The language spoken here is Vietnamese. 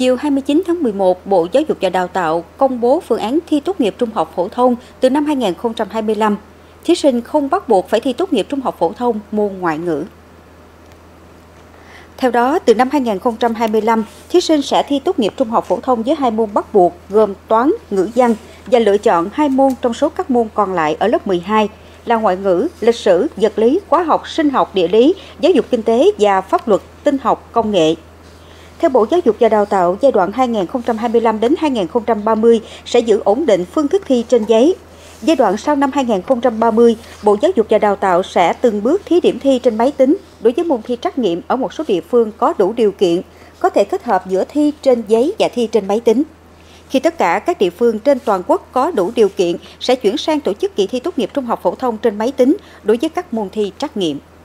chiều 29 tháng 11, Bộ Giáo dục và Đào tạo công bố phương án thi tốt nghiệp trung học phổ thông từ năm 2025. Thí sinh không bắt buộc phải thi tốt nghiệp trung học phổ thông môn ngoại ngữ. Theo đó, từ năm 2025, thí sinh sẽ thi tốt nghiệp trung học phổ thông với hai môn bắt buộc gồm toán, ngữ văn và lựa chọn hai môn trong số các môn còn lại ở lớp 12 là ngoại ngữ, lịch sử, vật lý, hóa học, sinh học, địa lý, giáo dục kinh tế và pháp luật, tin học, công nghệ. Theo Bộ Giáo dục và Đào tạo, giai đoạn 2025 đến 2030 sẽ giữ ổn định phương thức thi trên giấy. Giai đoạn sau năm 2030, Bộ Giáo dục và Đào tạo sẽ từng bước thí điểm thi trên máy tính đối với môn thi trắc nghiệm ở một số địa phương có đủ điều kiện, có thể kết hợp giữa thi trên giấy và thi trên máy tính. Khi tất cả các địa phương trên toàn quốc có đủ điều kiện sẽ chuyển sang tổ chức kỳ thi tốt nghiệp trung học phổ thông trên máy tính đối với các môn thi trắc nghiệm.